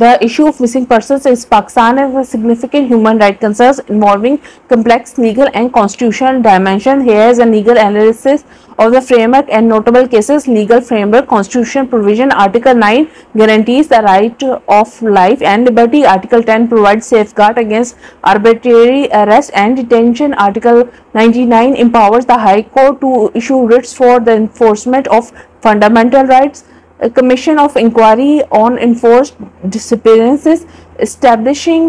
The issue of missing persons in Pakistan has significant human rights concerns involving complex legal and constitutional dimension. Here is a legal analysis of the framework and notable cases. Legal framework: Constitution provision Article 9 guarantees the right of life and liberty. Article 10 provides safeguard against arbitrary arrest and detention. Article 99 empowers the High Court to issue writs for the enforcement of fundamental rights. A commission of inquiry on enforced disappearances establishing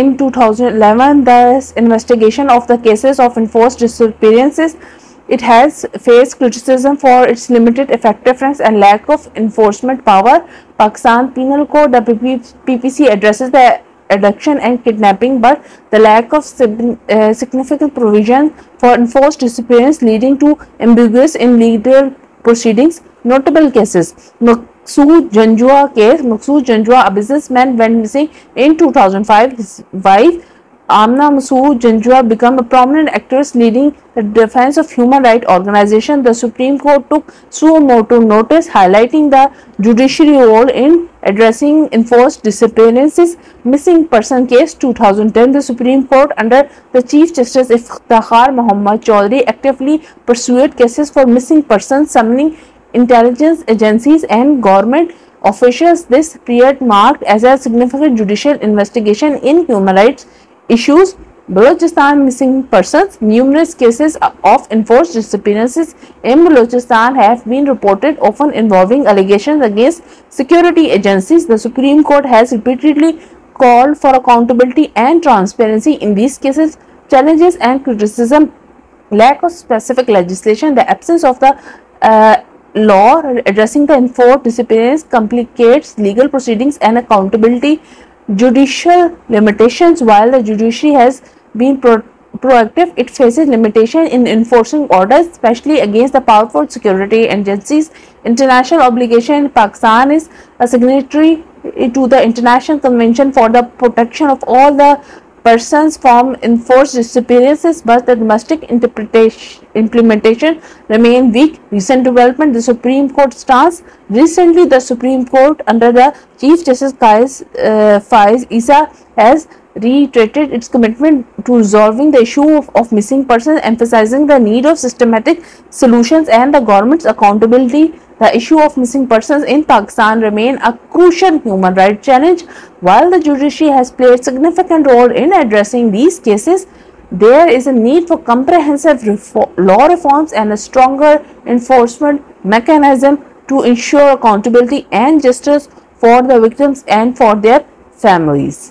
in 2011 the investigation of the cases of enforced disappearances. It has faced criticism for its limited effectiveness and lack of enforcement power. Pakistan Penal Code: the PPC addresses the abduction and kidnapping, but the lack of significant provision for enforced disappearance leading to ambiguous in legal proceedings. Notable cases: Masood Janjua case. Masood Janjua, a businessman, went missing in 2005. His wife Amna Masood Janjua became a prominent actress leading the defense of human rights organization. The Supreme Court took suo motu notice, highlighting the judiciary role in addressing enforced disappearances. Missing person case 2010. The Supreme Court, under the Chief Justice Ikhtihar Mohammad Chaudhry, actively pursued cases for missing persons, summoning intelligence agencies and government officials. This period marked as a significant judicial investigation in human rights issues. Balochistan missing persons: numerous cases of enforced disappearances in Balochistan have been reported, often involving allegations against security agencies. The Supreme Court has repeatedly called for accountability and transparency in these cases. Challenges and criticism: lack of specific legislation, the absence of the law addressing the enforced disappearance complicates legal proceedings and accountability. Judicial limitations: while the judiciary has been proactive, it faces limitation in enforcing orders, especially against the powerful security agencies. International obligation: Pakistan is a signatory to the International Convention for the Protection of All the Persons from Enforced Disappearances, but the domestic implementation remain weak. Recent development: the Supreme Court stance. Recently, the Supreme Court, under the Chief Justice Faez Isa, has reiterated its commitment to resolving the issue of missing persons, emphasizing the need of systematic solutions and the government's accountability. The issue of missing persons in Pakistan remain a crucial human rights challenge. While the judiciary has played a significant role in addressing these cases, there is a need for comprehensive law reforms and a stronger enforcement mechanism to ensure accountability and justice for the victims and for their families.